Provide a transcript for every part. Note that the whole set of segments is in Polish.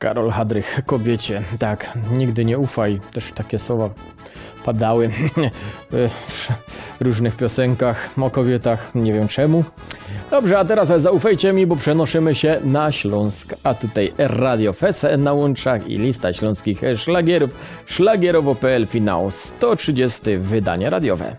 Karol Hadrych, kobiecie, tak, nigdy nie ufaj, też takie słowa padały w różnych piosenkach o kobietach, nie wiem czemu. Dobrze, a teraz zaufajcie mi, bo przenoszymy się na Śląsk, a tutaj Radio Fest na łączach i lista śląskich szlagierów, szlagierowo.pl, finał 130, wydanie radiowe.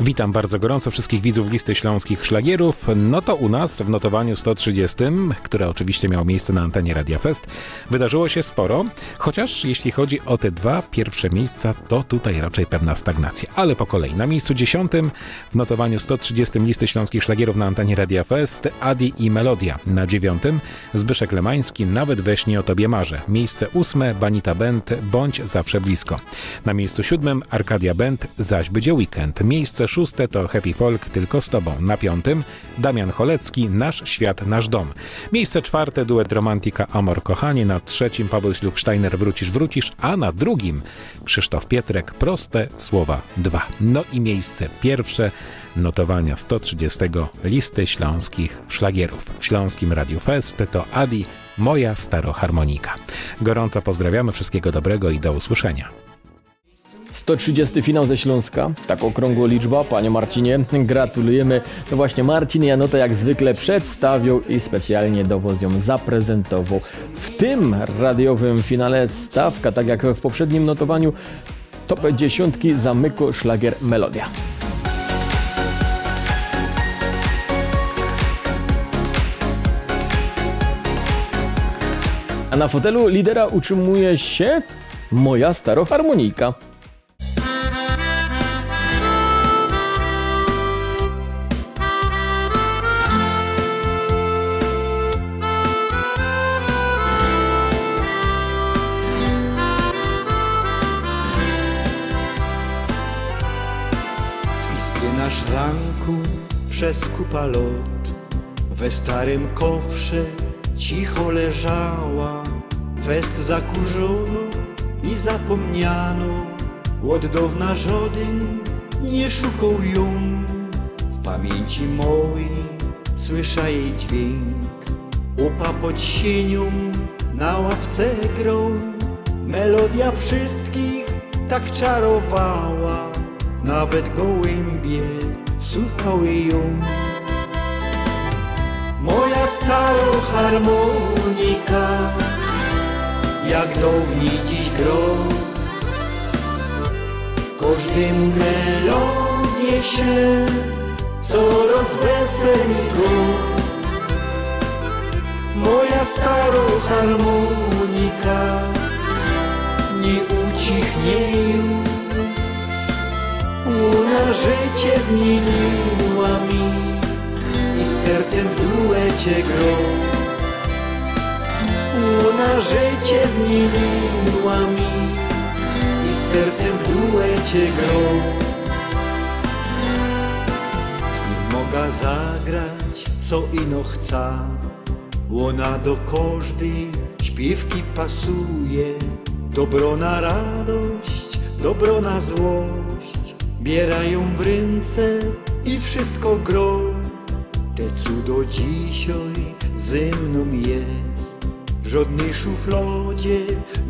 Witam bardzo gorąco wszystkich widzów Listy Śląskich Szlagierów. No to u nas w notowaniu 130, które oczywiście miało miejsce na antenie Radia Fest, wydarzyło się sporo, chociaż jeśli chodzi o te dwa pierwsze miejsca, to tutaj raczej pewna stagnacja. Ale po kolei, na miejscu 10 w notowaniu 130 Listy Śląskich Szlagierów na antenie Radia Fest Adi i Melodia. Na 9 Zbyszek Lemański, Nawet we śnie o tobie marzę. Miejsce 8 Banita Band, Bądź zawsze blisko. Na miejscu 7 Arkadia Band, Zaś będzie weekend. Miejsce 6 to Happy Folk, Tylko z tobą. Na 5 Damian Holecki, Nasz świat, nasz dom. Miejsce 4 duet Romantika amor, kochanie. Na 3 Paweł Ślubsztajner, Wrócisz, wrócisz. A na 2 Krzysztof Pietrek, Proste słowa 2. No i miejsce 1 notowania 130 Listy Śląskich Szlagierów w Śląskim Radiu Fest to Adi, Moja staroharmonika. Gorąco pozdrawiamy, wszystkiego dobrego i do usłyszenia. 130 finał ze Śląska, tak okrągła liczba, panie Marcinie, gratulujemy. No właśnie, Marcin Janota jak zwykle przedstawił i specjalnie dowoz ją zaprezentował. W tym radiowym finale stawka, tak jak w poprzednim notowaniu, top 10 zamyku szlagier Melodia. A na fotelu lidera utrzymuje się Moja staroharmonika. Na szranku przez kupa lot, we starym kowrze cicho leżała. Fest zakurzono i zapomniano, od dawna żaden nie szukał ją. W pamięci mojej słysza jej dźwięk, upa pod sienią na ławce grą. Melodia wszystkich tak czarowała, nawet gołębie słuchały ją. Moja staroharmonika, jak dawniej dziś gro, każdemu melodię śle, co rozweseli go. Moja staroharmonika nie ucichnie już, ona życie zmieniła mi i z sercem w duecie gro. Ona życie zmieniła mi i z sercem w duecie gro. Z nim mogę zagrać co ino chca, ona do każdej śpiewki pasuje. Dobro na radość, dobro na złość, bierają w ręce i wszystko gro. Te cudo dzisiaj ze mną jest, w żadnej szufladzie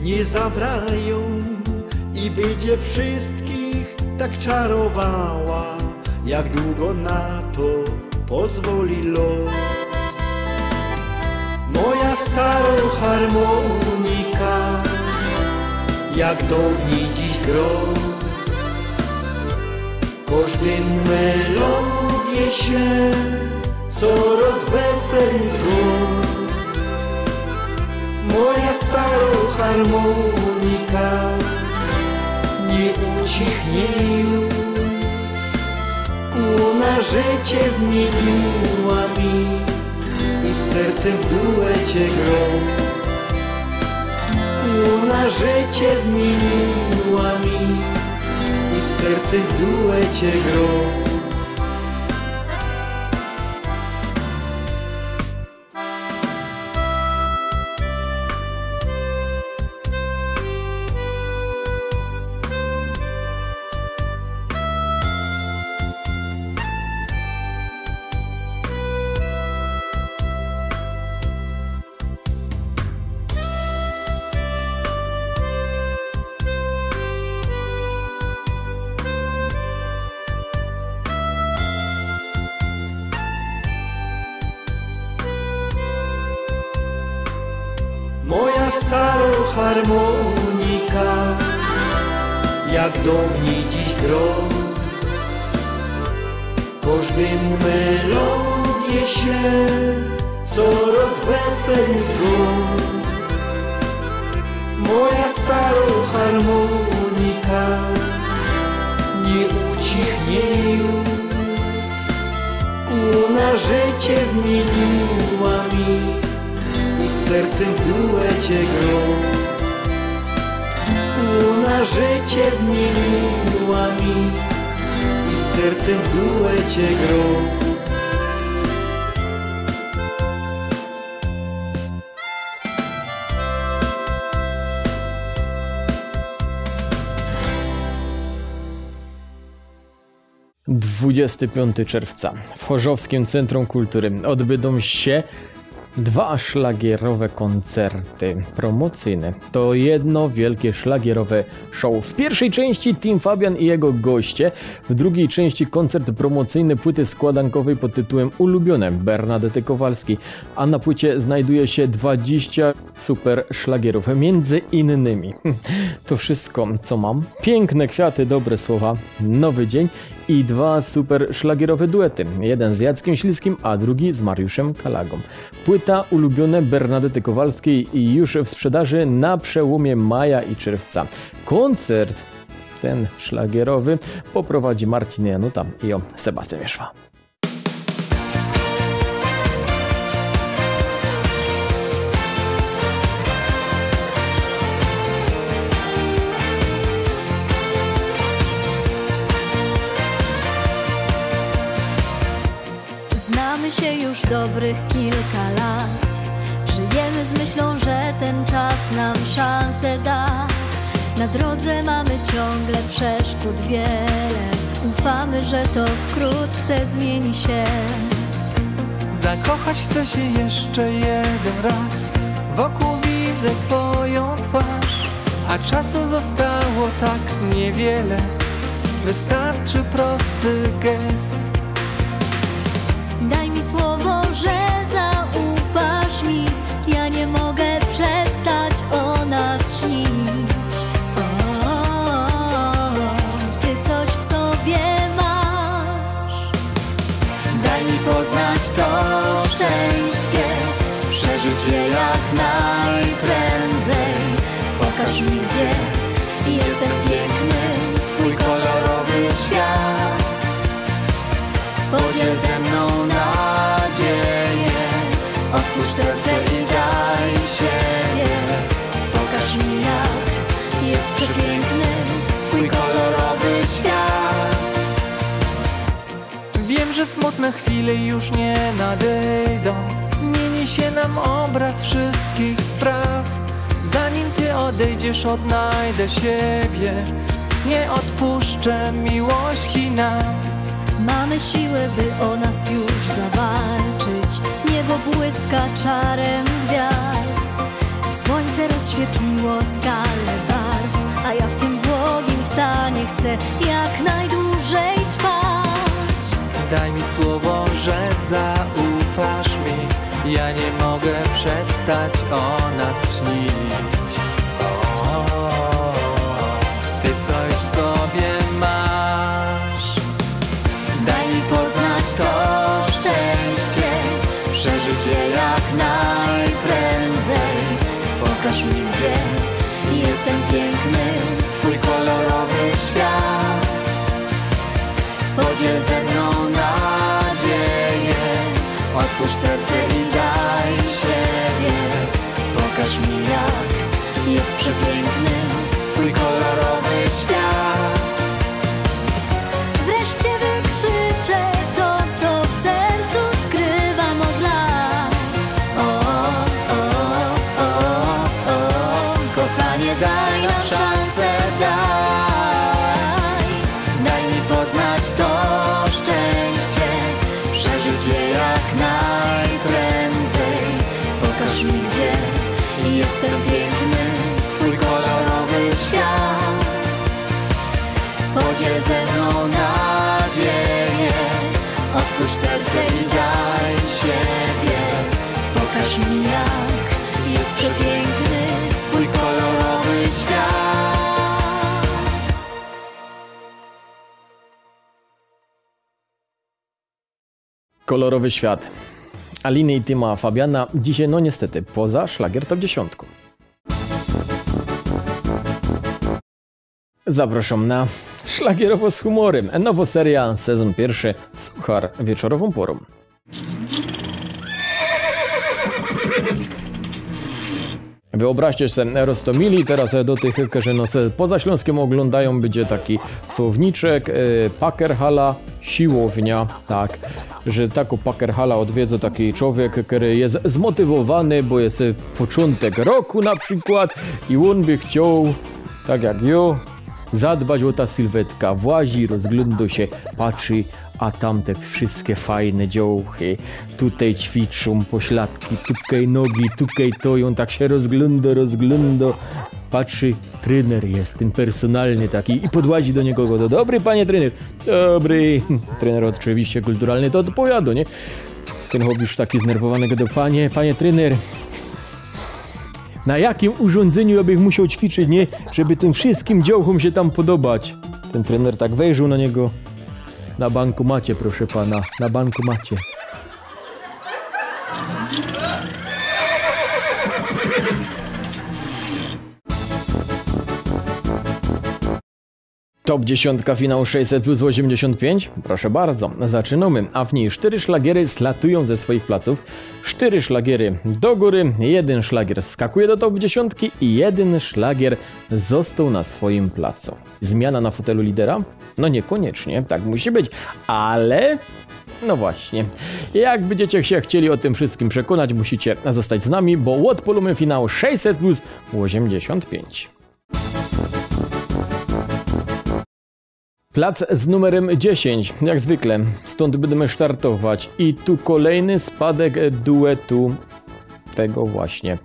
nie zawrają. I będzie wszystkich tak czarowała, jak długo na to pozwoli los. Moja staroharmonika, jak dawniej dziś gro, każdemu melodię się, co rozweseli go. Moja staroharmonika nie ucichnie już, ona życie zmieniła mi i z sercem w duecie gro. Ona życie zmieniła mi i z sercem w duecie gro. harmonika, jak do mnie dziś grom. Każdemu melodię się coraz weseli grom. Moja staro harmonika nie ucichnie już. Ona życie zmieniła mi i z sercem w duecie grom. Ona życie zmieniła mi i z sercem w duecie grom. Czerwca 25. W Chorzowskim Centrum Kultury odbędą się dwa szlagierowe koncerty promocyjne. To jedno wielkie szlagierowe show. W pierwszej części Tim Fabian i jego goście. W drugiej części koncert promocyjny płyty składankowej pod tytułem Ulubione Bernadety Kowalski. A na płycie znajduje się 20 super szlagierów. Między innymi to wszystko, co mam. Piękne kwiaty, dobre słowa, nowy dzień i dwa super szlagierowe duety. Jeden z Jackiem Śliskim, a drugi z Mariuszem Kalagą. Płyta Ulubione Bernadety Kowalskiej i już w sprzedaży na przełomie maja i czerwca. Koncert ten szlagierowy poprowadzi Marcin Janota i Sebastian Mierzwa. Znamy się już dobrych kilka lat. Żyjemy z myślą, że ten czas nam szansę da. Na drodze mamy ciągle przeszkód wiele. Ufamy, że to wkrótce zmieni się. Zakochać chcę się jeszcze jeden raz. Wokół widzę twoją twarz. A czasu zostało tak niewiele. Wystarczy prosty gest. Daj mi słowo, że zaufasz mi. Ja nie mogę przestać o nas śnić. Ty coś w sobie masz. Daj mi poznać to szczęście, przeżyć je jak najprędzej. Pokaż mi, gdzie jestem piękny, twój kolorowy świat. Podziel ze mną nadzieję, otwórz serce i daj siebie. Pokaż mi, jak jest przepiękny twój kolorowy świat. Wiem, że smutne chwile już nie nadejdą. Zmieni się nam obraz wszystkich spraw. Zanim ty odejdziesz, odnajdę siebie. Nie odpuszczę miłości nam. Mamy siłę, by o nas już zawalczyć. Niebo błyska czarem gwiazd. Słońce rozświetliło skalę barw. A ja w tym błogim stanie chcę jak najdłużej trwać. Daj mi słowo, że zaufasz mi. Ja nie mogę przestać o nas śnić. Ty coś w sobie masz. Daj mi poznać to szczęście, przeżyć je jak najprędzej. Pokaż mi, gdzie jestem piękny, twój kolorowy świat. Podziel ze mną nadzieję, otwórz serce i daj siebie. Pokaż mi, jak jest przepiękny twój kolorowy świat. Wreszcie wykrzyczę to, co w sercu skrywam od lat. Kochanie, daj nam szansę, daj. Daj mi poznać to szczęście, przeżyć je jak najprędzej. Pokaż mi, gdzie jestem piękny, twój kolorowy świat. Podziel ze mną nadzieję, otwórz serce i daj siebie. Pokaż mi, jak jest przepiękny twój kolor. Kolorowy świat Aliny i Tima Fabiana dzisiaj, no niestety, poza Szlagier Top 10. Zapraszam na Szlagierowo z humorem, nowa seria, sezon pierwszy, suchar wieczorową porą. Wyobraźcie sobie, roztomili teraz do tych, którzy nas poza Śląskiem oglądają, będzie taki słowniczek, pakerhala, siłownia, tak, że taką pakerhala odwiedza taki człowiek, który jest zmotywowany, bo jest początek roku na przykład i on by chciał, tak jak zadbać o ta sylwetka, włazi, rozgląda się, patrzy, a tamte wszystkie fajne dziołchy, tutaj ćwiczą pośladki, tutaj nogi, tutaj to, on tak się rozgląda, patrzy, trener jest, ten personalny taki i podłazi do niego, go, dobry panie trener, dobry, trener oczywiście kulturalny to odpowiada, nie? Ten chłop już taki znerwowany, go, panie trener, na jakim urządzeniu ja bym musiał ćwiczyć, nie? Żeby tym wszystkim dziołchom się tam podobać. Ten trener tak wejrzał na niego. Na bankomacie, proszę pana, na bankomacie. Top 10, finał 600 plus 85. Proszę bardzo, zaczynamy. A w niej 4 szlagiery slatują ze swoich placów, 4 szlagiery do góry, 1 szlagier skakuje do top 10 i 1 szlagier został na swoim placu. Zmiana na fotelu lidera? No niekoniecznie, tak musi być, ale... No właśnie, jak będziecie się chcieli o tym wszystkim przekonać, musicie zostać z nami, bo odpalamy finał 600 plus 85. Plac z numerem 10, jak zwykle, stąd będziemy startować i tu kolejny spadek duetu tego właśnie.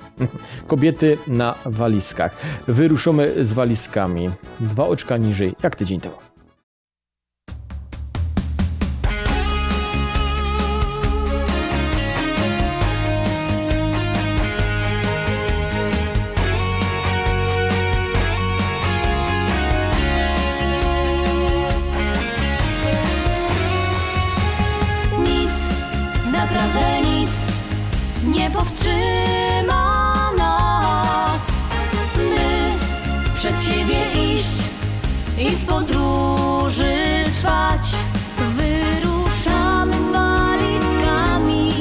Kobiety na walizkach. Wyruszamy z walizkami. 2 oczka niżej, jak tydzień temu. Powstrzyma nas, by przed siebie iść i w podróży trwać. Wyruszamy z walizkami,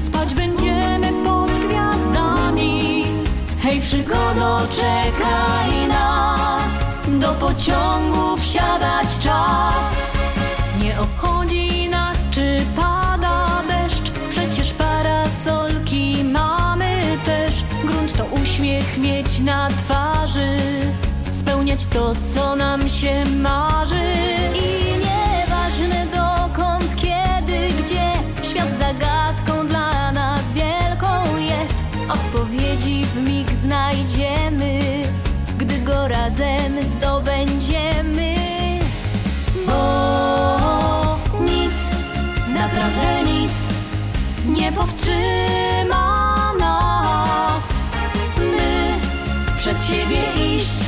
spać będziemy pod gwiazdami. Hej, przygodo, czekaj nas, do pociągu wsiadać czas. Nie obchodzi nas, czy pada deszcz, przecież parasol mieć na twarzy, spełniać to, co nam się marzy. I nieważne dokąd, kiedy, gdzie, świat zagadką dla nas wielką jest. Odpowiedzi w mig znajdziemy, gdy go razem zdobędziemy. Bo nic, naprawdę nic nie powstrzyma nas, przed siebie iść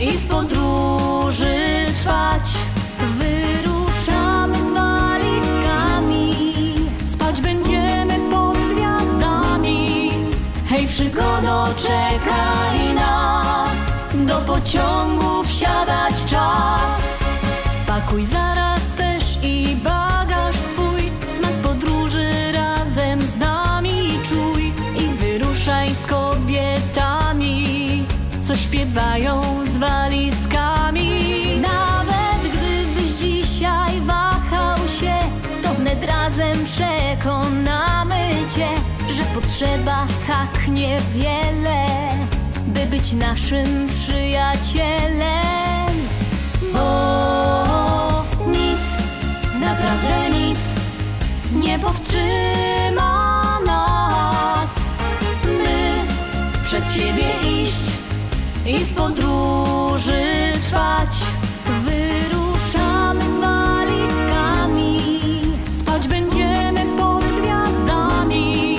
i w podróży trwać. Wyruszamy z walizkami, spać będziemy pod gwiazdami. Hej, przygodo, czekaj nas, do pociągu wsiadać czas. Pakuj zaraz też i bagaż swój, smak podróży razem z nami czuj i wyruszaj z kobietami, co śpiewają z walizkami. Nawet gdybyś dzisiaj wahał się, to wnet razem przekonamy cię, że potrzeba tak niewiele, by być naszym przyjacielem. Bo nic, naprawdę nic nie powstrzyma nas, by przed siebie iść i w podróży trwać. Wyruszamy z walizkami, spać będziemy pod gwiazdami.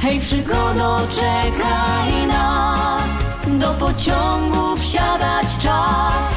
Hej, przygodo, czekaj nas, do pociągu wsiadać czas.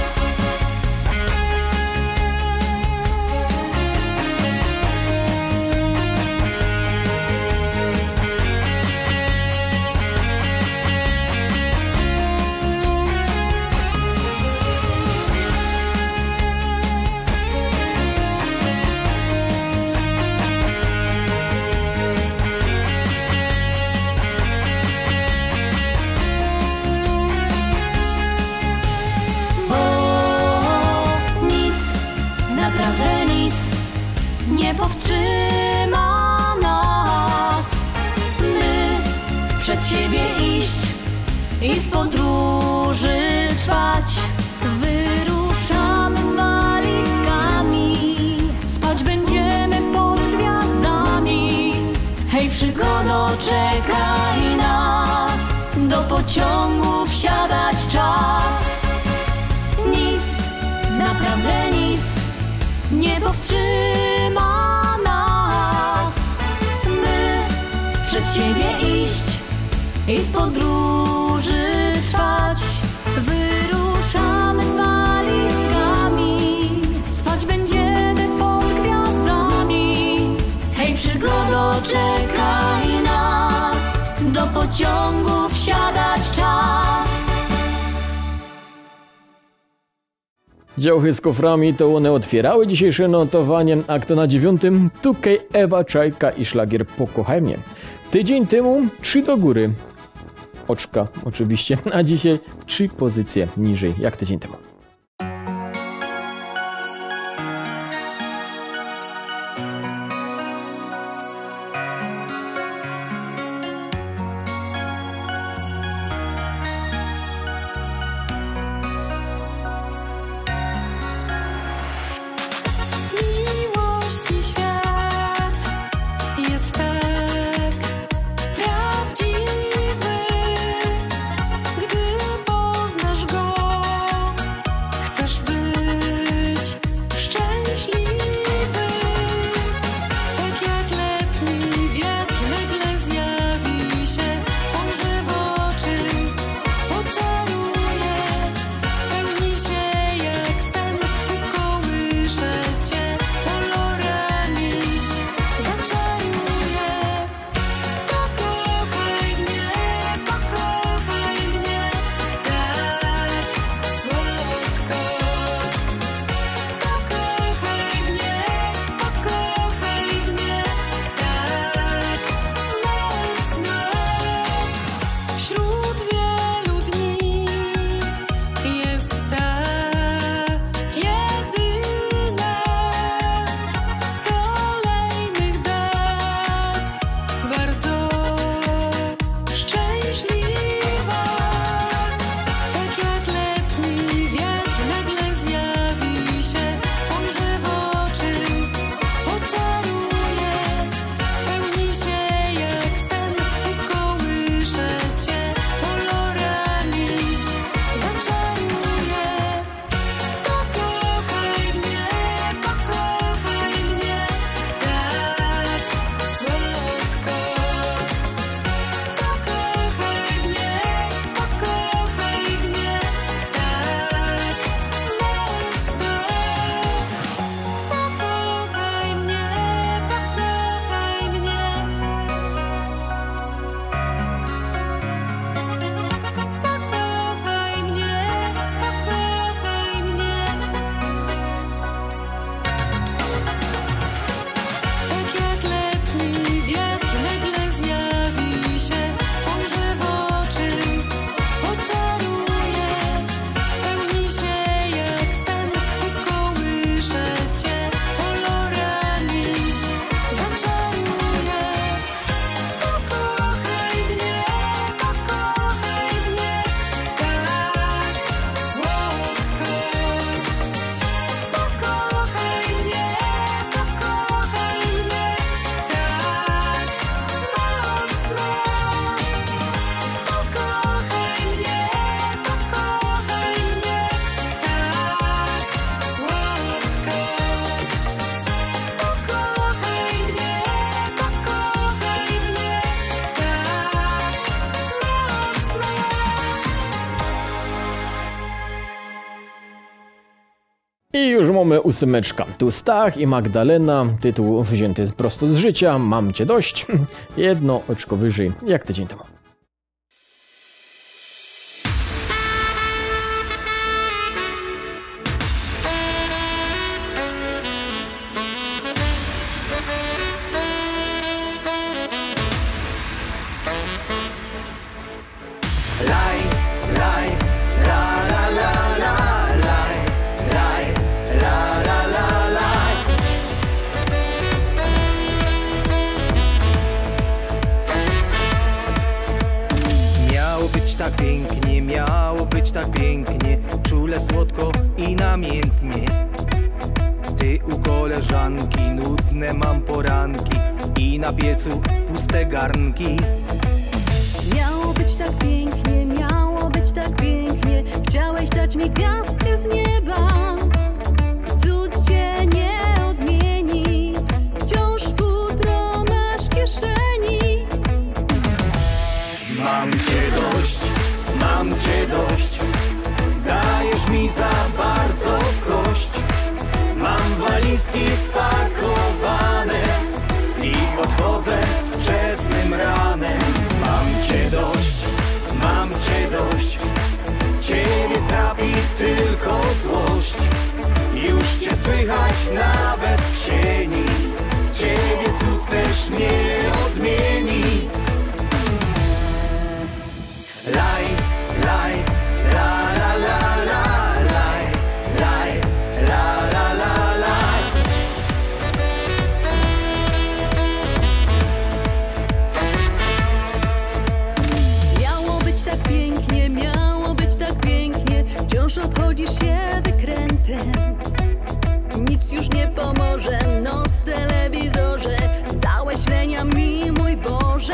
przed siebie iść i w podróży trwać. Wyruszamy z walizkami, spać będziemy pod gwiazdami. Hej, przygoda czekaj nas, do pociągu wsiadać czas. Nic, naprawdę nic nie powstrzyma nas, by przed siebie iść i w podróży trwać. Wyruszamy z walizkami, spać będziemy pod gwiazdami. Hej, przygodo, czekaj nas, do pociągu wsiadać czas. Działy z koframi to one otwierały dzisiejsze notowanie, a kto na 9. Tukej Ewa Czajka i szlagier Pokochaj mnie. Tydzień temu 3 do góry. Oczka oczywiście, a dzisiaj 3 pozycje niżej jak tydzień temu. Mamy ósemeczka. Tu Stach i Magdalena, tytuł wzięty prosto z życia, mam cię dość. Jedno oczko wyżej, jak tydzień temu. tak pięknie, miało być tak pięknie, czule, słodko i namiętnie. Ty u koleżanki, nudne mam poranki i na piecu puste garnki. Miało być tak pięknie, miało być tak pięknie, chciałeś dać mi gwiazdkę z nieba. Cud cię nie odmieni, wciąż futro masz w kieszeni. Mam cię dość, dajesz mi za bardzo w kość. Mam walizki spakowane i odchodzę wczesnym ranem. Mam cię dość, ciebie trapi tylko złość. Już cię słychać nawet w sieni, ciebie cud też nie odmieni. Laj, laj, la la la la, laj, laj, la la la la. Miało być tak pięknie, miało być tak pięknie, wciąż obchodzisz się wykrętem. Nic już nie pomoże, noc w telewizorze, dałeś lenia mi, mój Boże.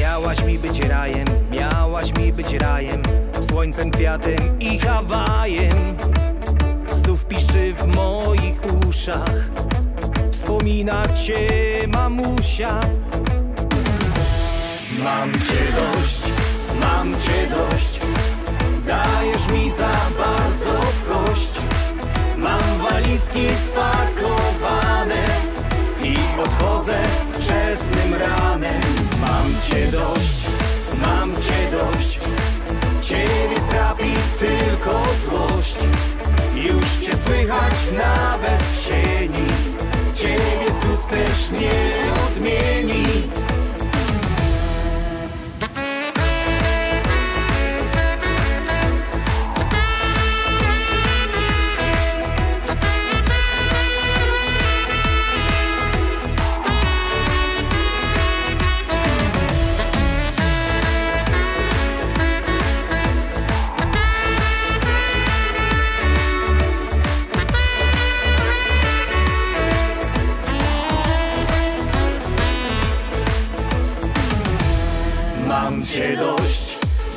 Miałaś mi być rajem, miałaś mi być rajem, słońcem, kwiatem i Hawajem. Znów piszczy w moich uszach, wspomina cię mamusia. Mam cię dość, dajesz mi za bardzo w kość. Mam walizki spakowane i odchodzę wczesnym ranem. Mam cię dość, ciebie trapi tylko złość. Już cię słychać nawet w sieni, ciebie cud też nie odmieni.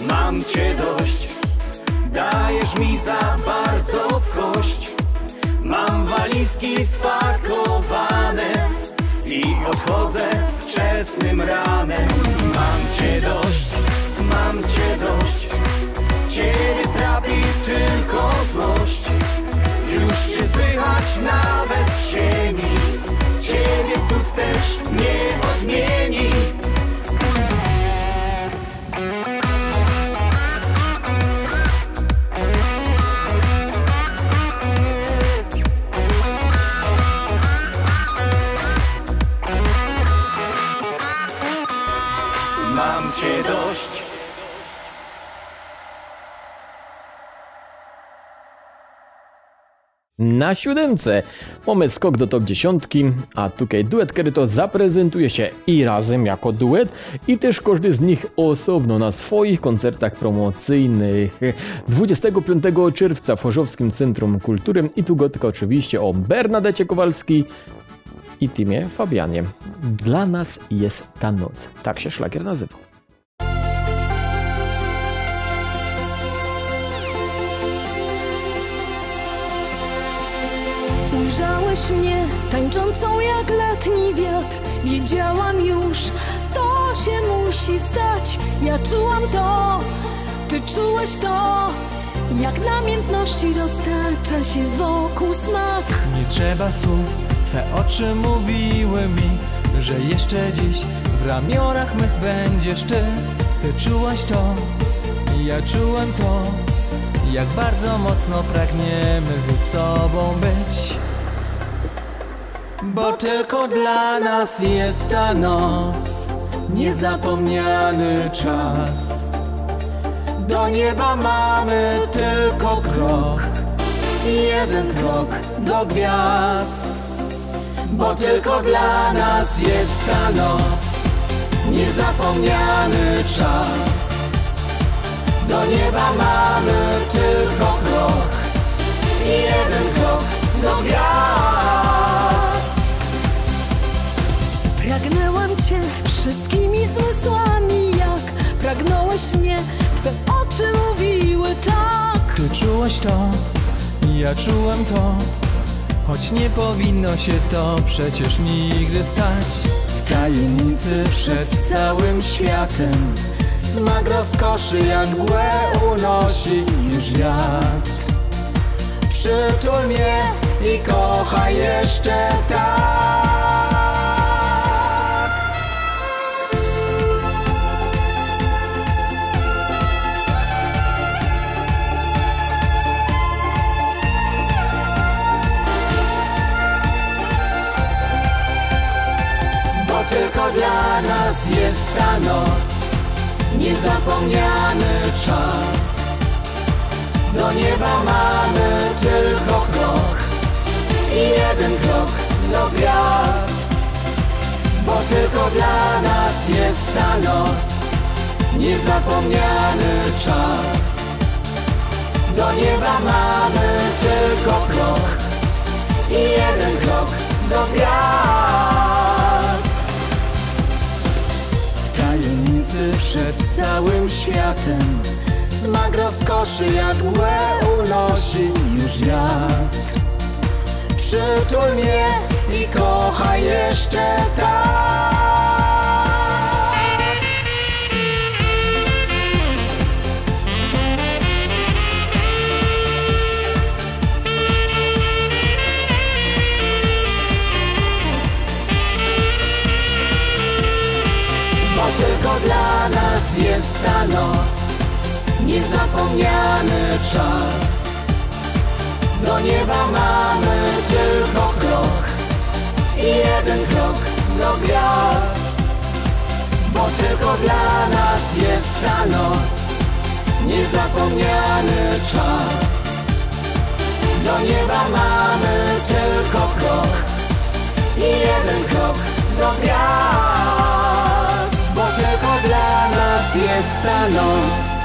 Mam cię dość, dajesz mi za bardzo w kość. Mam walizki spakowane i odchodzę wczesnym ranem. Mam cię dość, ciebie trapi tylko złość. Już cię słychać nawet w sieni, ciebie cud też nie odmieni. Na 7. mamy skok do top 10, a tutaj duet Kerato zaprezentuje się i razem jako duet, i też każdy z nich osobno na swoich koncertach promocyjnych. 25 czerwca w Chorzowskim Centrum Kultury i tu gotka oczywiście o Bernadecie Kowalskiej i Timie Fabianie. Dla nas jest ta noc, tak się szlagier nazywa. Ujrzałeś mnie tańczącą jak letni wiatr. Wiedziałam już, to się musi stać. Ja czułam to, ty czułeś to. Jak namiętności dostarcza się wokół smak. Nie trzeba słów, twe oczy mówiły mi, że jeszcze dziś w ramionach mych będziesz ty. Ty czułaś to, ja czułem to. Jak bardzo mocno pragniemy ze sobą być. Bo tylko dla nas jest ta noc, niezapomniany czas. Do nieba mamy tylko krok, jeden krok do gwiazd. Bo tylko dla nas jest ta noc, niezapomniany czas. do nieba mamy tylko krok i jeden krok do gwiazd. Pragnęłam Cię wszystkimi zmysłami, jak pragnąłeś mnie, Twe oczy mówiły tak. Ty czułaś to, ja czułam to, choć nie powinno się to przecież nigdy stać. W tajemnicy przed całym światem smak rozkoszy jak mgłę unosi już wiatr. Przytul mnie i kochaj jeszcze tak. Bo tylko dla nas jest ta noc, niezapomniany czas. Do nieba mamy tylko krok i jeden krok do gwiazd. Bo tylko dla nas jest ta noc, niezapomniany czas. Do nieba mamy tylko krok i jeden krok do gwiazd. W tajemnicy przed całym światem smak rozkoszy jak mgłę unosi już wiatr. Przytul mnie i kochaj jeszcze tak. Bo tylko dla nas jest ta noc, niezapomniany czas. Do nieba mamy tylko krok i jeden krok do gwiazd. Bo tylko dla nas jest ta noc, niezapomniany czas. Do nieba mamy tylko krok i jeden krok do gwiazd. Bo tylko dla nas jest ta noc,